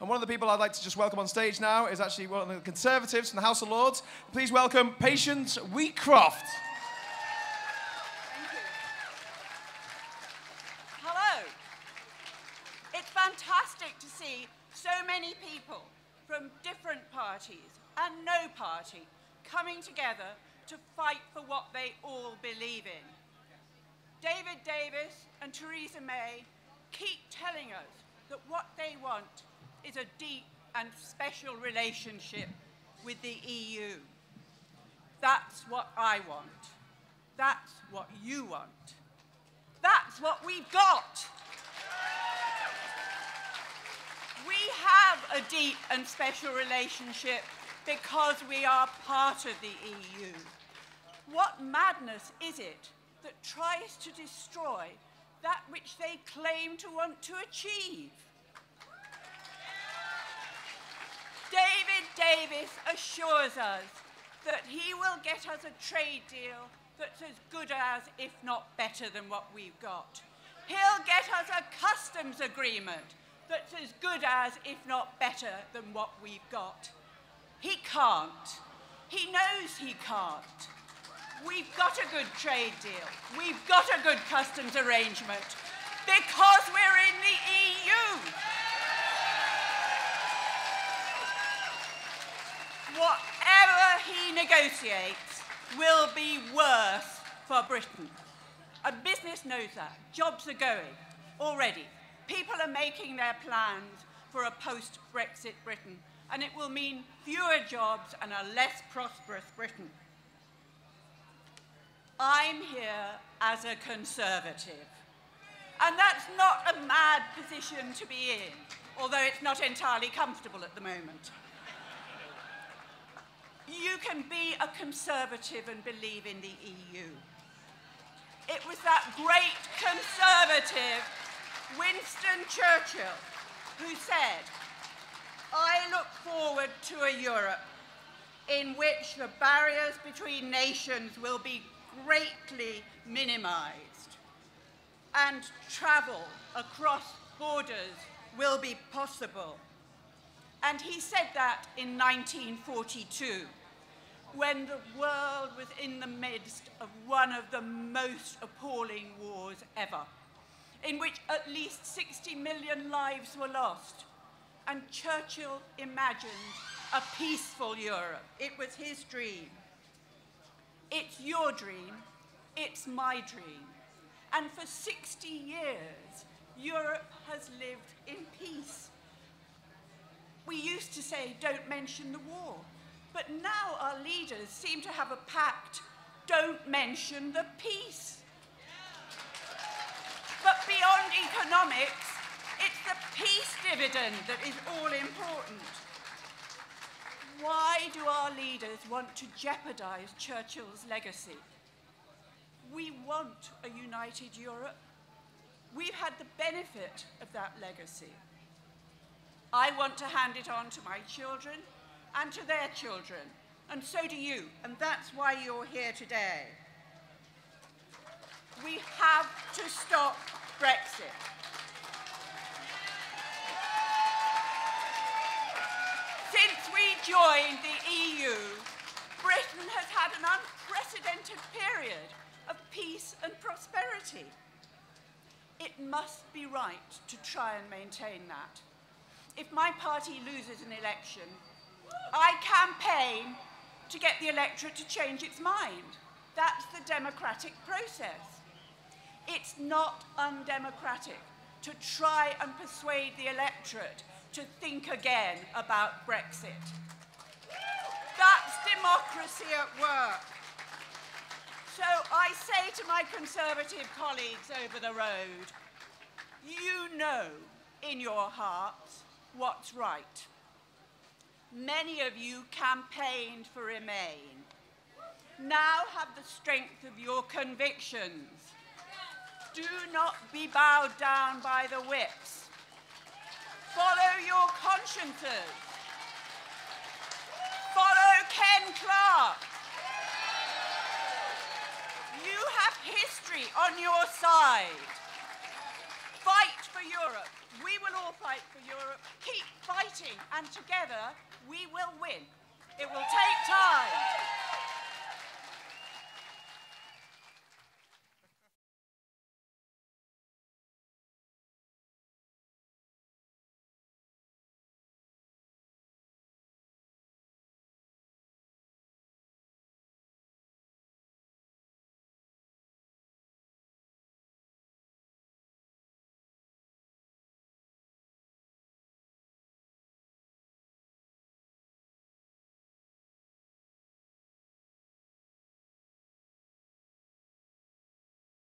And one of the people I'd like to just welcome on stage now is actually one of the Conservatives from the House of Lords. Please welcome Patience Wheatcroft. Thank you. Hello. It's fantastic to see so many people from different parties and no party coming together to fight for what they all believe in. David Davis and Theresa May keep telling us that what they want is a deep and special relationship with the EU. That's what I want. That's what you want. That's what we've got. We have a deep and special relationship because we are part of the EU. What madness is it that tries to destroy that which they claim to want to achieve? David Davis assures us that he will get us a trade deal that's as good as, if not better than what we've got. He'll get us a customs agreement that's as good as, if not better than what we've got. He can't. He knows he can't. We've got a good trade deal. We've got a good customs arrangement because we're in the EU. Whatever he negotiates will be worse for Britain. And business knows that. Jobs are going already. People are making their plans for a post-Brexit Britain, and it will mean fewer jobs and a less prosperous Britain. I'm here as a Conservative, and that's not a mad position to be in, although it's not entirely comfortable at the moment. You can be a Conservative and believe in the EU. It was that great Conservative, Winston Churchill, who said, "I look forward to a Europe in which the barriers between nations will be greatly minimized, and travel across borders will be possible." And he said that in 1942, when the world was in the midst of one of the most appalling wars ever, in which at least 60 million lives were lost. And Churchill imagined a peaceful Europe. It was his dream. It's your dream, it's my dream. And for 60 years, Europe has lived in peace. We used to say, don't mention the war, but now our leaders seem to have a pact, don't mention the peace. But beyond economics, it's the peace dividend that is all important. Why do our leaders want to jeopardize Churchill's legacy? We want a united Europe. We've had the benefit of that legacy. I want to hand it on to my children and to their children, and so do you, and that's why you're here today. We have to stop Brexit. Since we joined the EU, Britain has had an unprecedented period of peace and prosperity. It must be right to try and maintain that. If my party loses an election, I campaign to get the electorate to change its mind. That's the democratic process. It's not undemocratic to try and persuade the electorate to think again about Brexit. That's democracy at work. So I say to my Conservative colleagues over the road, you know in your hearts what's right. Many of you campaigned for Remain. Now have the strength of your convictions. Do not be bowed down by the whips. Follow your consciences. Follow Ken Clark. You have history on your side. Fight for Europe. We will all fight for Europe. Keep fighting. meeting, and together we will win. It will take time.